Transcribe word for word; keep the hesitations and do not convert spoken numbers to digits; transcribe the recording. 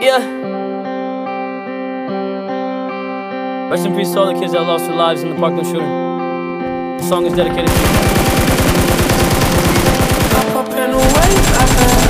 Yeah. Rest in peace to all the kids that lost their lives in the Parkland shooting. The song is dedicated to you.